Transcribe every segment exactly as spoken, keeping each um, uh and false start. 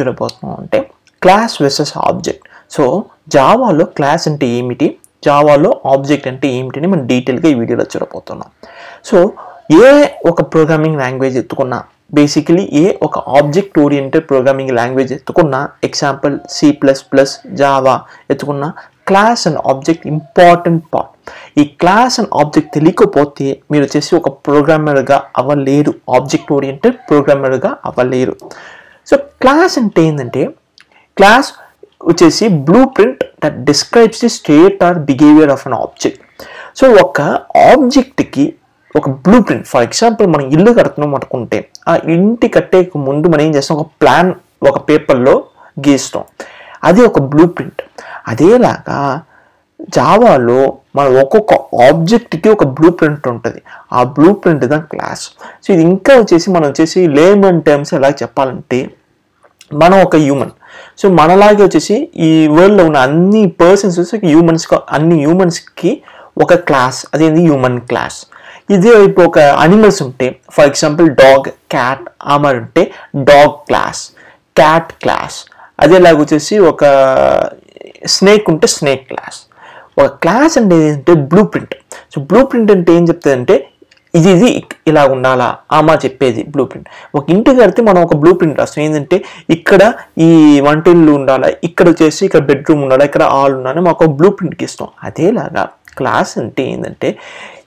చూడబోతున్నామంటే class versus object. So జావాలో class అంటే ఏమిటి, జావాలో ఆబ్జెక్ట్ అంటే ఏమిటిని మనం డీటెయిల్గా ఈ వీడియోలో చూడబోతున్నాం. సో ఏ ఒక ప్రోగ్రామింగ్ లాంగ్వేజ్ ఎత్తుకున్నా, బేసికలీ ఏ ఒక ఆబ్జెక్ట్ ఓరియంటెడ్ ప్రోగ్రామింగ్ లాంగ్వేజ్ ఎత్తుకున్నా, example C plus plus Java ఎత్తుకున్నా, class and object important part. ఈ క్లాస్ అండ్ ఆబ్జెక్ట్ తెలియకపోతే మీరు వచ్చేసి ఒక ప్రోగ్రామర్గా అవ్వలేరు, ఆబ్జెక్ట్ ఓరియంటెడ్ ప్రోగ్రామర్గా అవ్వలేరు. సో క్లాస్ అంటే ఏంటంటే, క్లాస్ వచ్చేసి blue print that describes the state or behaviour of an object. So ఒక ఆబ్జెక్ట్కి ఒక బ్లూ ప్రింట్, ఫర్ ఎగ్జాంపుల్ మనం ఇల్లు కడుతున్నాం అనుకుంటే, ఆ ఇంటి కట్టే ముందు మనం ఏం చేస్తాం, ఒక ప్లాన్ ఒక పేపర్లో గీస్తాం, అది ఒక బ్లూ ప్రింట్. అదేలాగా జావాలో మనం ఒక్కొక్క ఆబ్జెక్ట్కి ఒక బ్లూ ప్రింట్ ఉంటుంది, ఆ బ్లూ ప్రింట్ దాని క్లాస్. సో ఇది ఇంకా వచ్చేసి మనం వచ్చేసి లేమన్ టర్మ్స్ ఎలా చెప్పాలంటే, మనం ఒక హ్యూమన్, సో మనలాగే వచ్చేసి ఈ వరల్డ్లో ఉన్న అన్ని పర్సన్స్ వచ్చేసి హ్యూమన్స్, అన్ని హ్యూమన్స్కి ఒక క్లాస్, అదేంటి హ్యూమన్ క్లాస్. ఇదే ఇప్పుడు ఒక అనిమల్స్ ఉంటే, ఫర్ ఎగ్జాంపుల్ డాగ్ క్యాట్ ఆమర్ ఉంటే డాగ్ క్లాస్, క్యాట్ క్లాస్. అదేలాగా వచ్చేసి ఒక స్నేక్ ఉంటే స్నేక్ క్లాస్. ఒక క్లాస్ అంటే ఏంటంటే blue print. So blue print అంటే ఏం చెప్తుందంటే, ఇది ఇది ఇలా ఉండాలా ఆమా చెప్పేది బ్లూ ప్రింట్. ఒక ఇంటి కడితే మనం ఒక బ్లూ ప్రింట్ రాస్తాం, ఏంటంటే ఇక్కడ ఈ వంటిల్లు ఉండాలా, ఇక్కడ వచ్చేసి ఇక్కడ బెడ్రూమ్ ఉండాలా, ఇక్కడ హాల్ ఉండాలని మాకు ఒక బ్లూ ప్రింట్కి ఇస్తాం. అదేలాగా క్లాస్ అంటే ఏంటంటే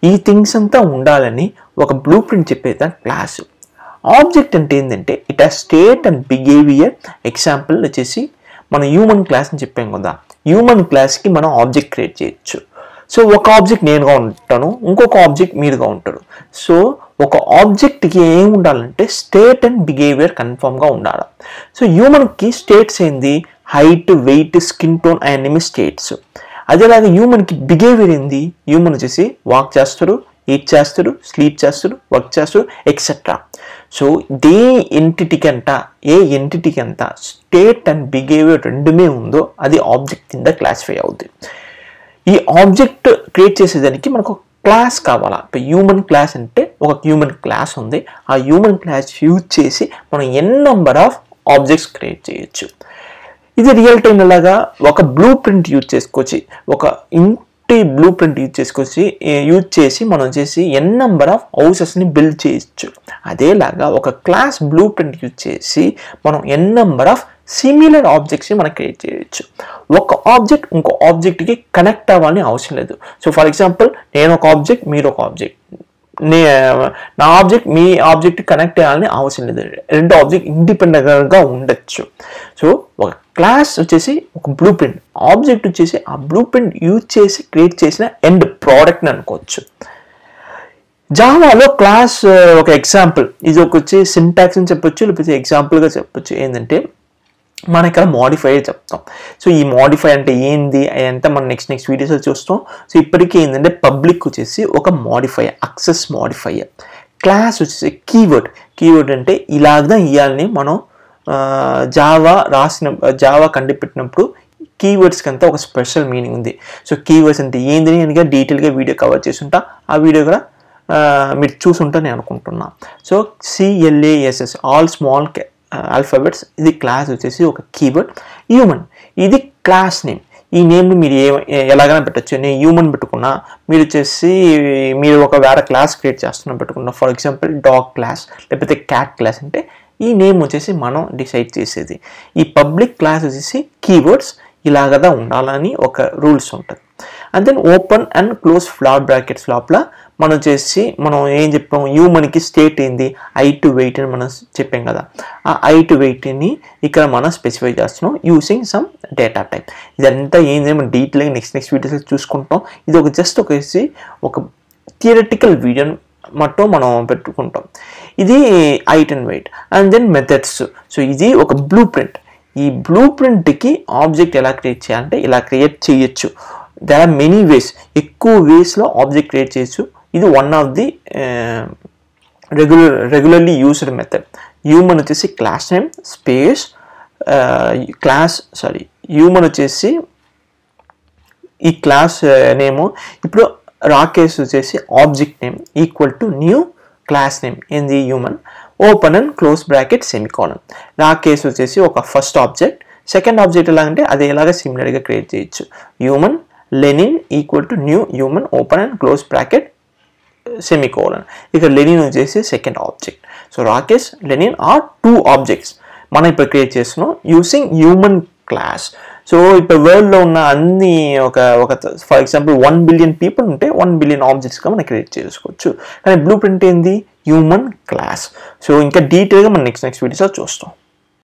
ఈ థింగ్స్ అంతా ఉండాలని ఒక బ్లూ ప్రింట్ చెప్పేది క్లాస్. ఆబ్జెక్ట్ అంటే ఏంటంటే it has state and behaviour. Example వచ్చేసి మనం హ్యూమన్ క్లాస్ అని చెప్పాం కదా, హ్యూమన్ క్లాస్కి మనం ఆబ్జెక్ట్ క్రియేట్ చేయొచ్చు. సో ఒక ఆబ్జెక్ట్ నేనుగా ఉంటాను, ఇంకొక ఆబ్జెక్ట్ మీరుగా ఉంటాడు. సో ఒక ఆబ్జెక్ట్కి ఏం ఉండాలంటే స్టేట్ అండ్ బిహేవియర్ కన్ఫామ్గా ఉండాలి. సో హ్యూమన్కి స్టేట్స్ ఏంది, హైట్, వెయిట్, స్కిన్ టోన్ అవన్నీ స్టేట్స్. అదేలాగా హ్యూమన్కి బిహేవియర్ ఏంది, హ్యూమన్ వచ్చేసి వాక్ చేస్తాడు, ఈట్ చేస్తాడు, స్లీప్ చేస్తాడు, వర్క్ చేస్తాడు, ఎక్సెట్రా. సో దే ఎంటిటీకి అంట, ఏ ఎంటిటీకి అంత స్టేట్ అండ్ బిహేవియర్ రెండుమే ఉందో అది ఆబ్జెక్ట్ కింద క్లాసిఫై అవుతుంది. ఈ ఆబ్జెక్ట్ క్రియేట్ చేసేదానికి మనకు క్లాస్ కావాలా. ఇప్పుడు హ్యూమన్ క్లాస్ అంటే ఒక హ్యూమన్ క్లాస్ ఉంది, ఆ హ్యూమన్ క్లాస్ యూజ్ చేసి మనం ఎన్ నెంబర్ ఆఫ్ ఆబ్జెక్ట్స్ క్రియేట్ చేయొచ్చు. ఇది రియల్ టైం ఎలాగా ఒక బ్లూ ప్రింట్ యూజ్ చేసుకొచ్చి, ఒక ఇంటి బ్లూ ప్రింట్ యూజ్ చేసుకొచ్చి యూజ్ చేసి మనం చేసి ఎన్ నెంబర్ ఆఫ్ హౌసెస్ని బిల్డ్ చేయొచ్చు. అదేలాగా ఒక క్లాస్ బ్లూ ప్రింట్ యూజ్ చేసి మనం ఎన్ నెంబర్ ఆఫ్ సిమిలర్ ఆబ్జెక్ట్స్ని మనం క్రియేట్ చేయొచ్చు. ఒక ఆబ్జెక్ట్ ఇంకో ఆబ్జెక్ట్కి కనెక్ట్ అవ్వాలని అవసరం లేదు. సో ఫర్ ఎగ్జాంపుల్ నేను ఒక ఆబ్జెక్ట్, మీరు ఒక ఆబ్జెక్ట్, నే నా ఆబ్జెక్ట్ మీ ఆబ్జెక్ట్ కనెక్ట్ అవ్వాలని అవసరం లేదు, రెండు ఆబ్జెక్ట్ ఇండిపెండెంట్గా ఉండొచ్చు. సో ఒక క్లాస్ వచ్చేసి ఒక బ్లూ ప్రింట్, ఆబ్జెక్ట్ వచ్చేసి ఆ బ్లూ ప్రింట్ యూజ్ చేసి క్రియేట్ చేసిన ఎండ్ ప్రోడక్ట్ని అనుకోవచ్చు. జావాలో క్లాస్ ఒక ఎగ్జాంపుల్, ఇది ఒక వచ్చి సింటాక్స్ అని చెప్పొచ్చు, లేకపోతే ఎగ్జాంపుల్గా చెప్పొచ్చు. ఏంటంటే మనం ఇక్కడ మోడిఫైయర్ చెప్తాం. సో ఈ మోడిఫై అంటే ఏంది అదంతా మనం నెక్స్ట్ నెక్స్ట్ వీడియోస్లో చూస్తాం. సో ఇప్పటికీ ఏంటంటే పబ్లిక్ వచ్చేసి ఒక మోడిఫైయర్, అక్సెస్ మోడిఫైయర్. క్లాస్ వచ్చేసి కీవర్డ్, కీవర్డ్ అంటే ఇలాగా ఇయాలని మనం జావా రాసిన, జావా కండిపెట్టినప్పుడు కీవర్డ్స్కి అంతా ఒక స్పెషల్ మీనింగ్ ఉంది. సో కీవర్డ్స్ అంటే ఏంది నేను డీటెయిల్గా వీడియో కవర్ చేస్తుంటా, ఆ వీడియో కూడా మీరు చూసుంటారని నేను అనుకుంటున్నా. So C L A S S all small alphabets, ఇది క్లాస్ వచ్చేసి ఒక కీవర్డ్. హ్యూమన్ ఇది క్లాస్ నేమ్, ఈ నేమ్ని మీరు ఏ ఎలాగైనా పెట్టచ్చు. నేను హ్యూమన్ పెట్టుకున్నా, మీరు వచ్చేసి మీరు ఒక వేరే క్లాస్ క్రియేట్ చేస్తున్నా పెట్టుకున్నా, ఫర్ ఎగ్జాంపుల్ డాగ్ క్లాస్ లేకపోతే క్యాట్ క్లాస్. అంటే ఈ నేమ్ వచ్చేసి మనం డిసైడ్ చేసేది. ఈ పబ్లిక్ క్లాస్ వచ్చేసి కీవర్డ్స్ ఇలాగదా ఉండాలని ఒక రూల్స్ ఉంటుంది. And then open and close flat brackets లోపల మనం చేసి మనం ఏం చెప్పాము, హ్యూమన్కి స్టేట్ ఏంది, హైట్ వెయిట్ అని మనం చెప్పాం కదా, ఆ హైట్ వెయిట్ని ఇక్కడ మనం స్పెసిఫై చేస్తున్నాం యూజింగ్ సమ్ డేటా టైప్. ఇదంతా ఏంది మనం డీటెయిల్గా నెక్స్ట్ నెక్స్ట్ వీడియోస్ చూసుకుంటాం. ఇది ఒక జస్ట్ ఒకసి ఒక థియరటికల్ వీడియో మట్టో మనం పెట్టుకుంటాం. ఇది height and weight. And then methods, so ఇది ఒక బ్లూ ప్రింట్. ఈ బ్లూ ప్రింట్కి ఆబ్జెక్ట్ ఎలా క్రియేట్ చేయాలంటే ఇలా క్రియేట్ చేయొచ్చు. దెర్ ఆర్ మెనీ వేస్, ఎక్కువ వేస్లో ఆబ్జెక్ట్ క్రియేట్ చేయొచ్చు. ఇది one of the regular regularly used method. Human వచ్చేసి class name space class, sorry human వచ్చేసి ఈ క్లాస్ నేము. ఇప్పుడు రాకేష్ వచ్చేసి object name equal to new class name ఏంది human. open and close bracket semicolon. Na case vachesi oka first object, second object elante ade elaga similar ga create cheyochu. Human Lenin equal to new human open and close bracket semicolon. If Lenin vachesi second object. So Rakesh, Lenin are two objects. Mana ipo create chesno using human class. So ipo world lo unna anni oka oka for example one billion people unte one billion objects ga mana create chesukochu. Kani blueprint endi human class. So inka detail ga mana next next videos lo chustam.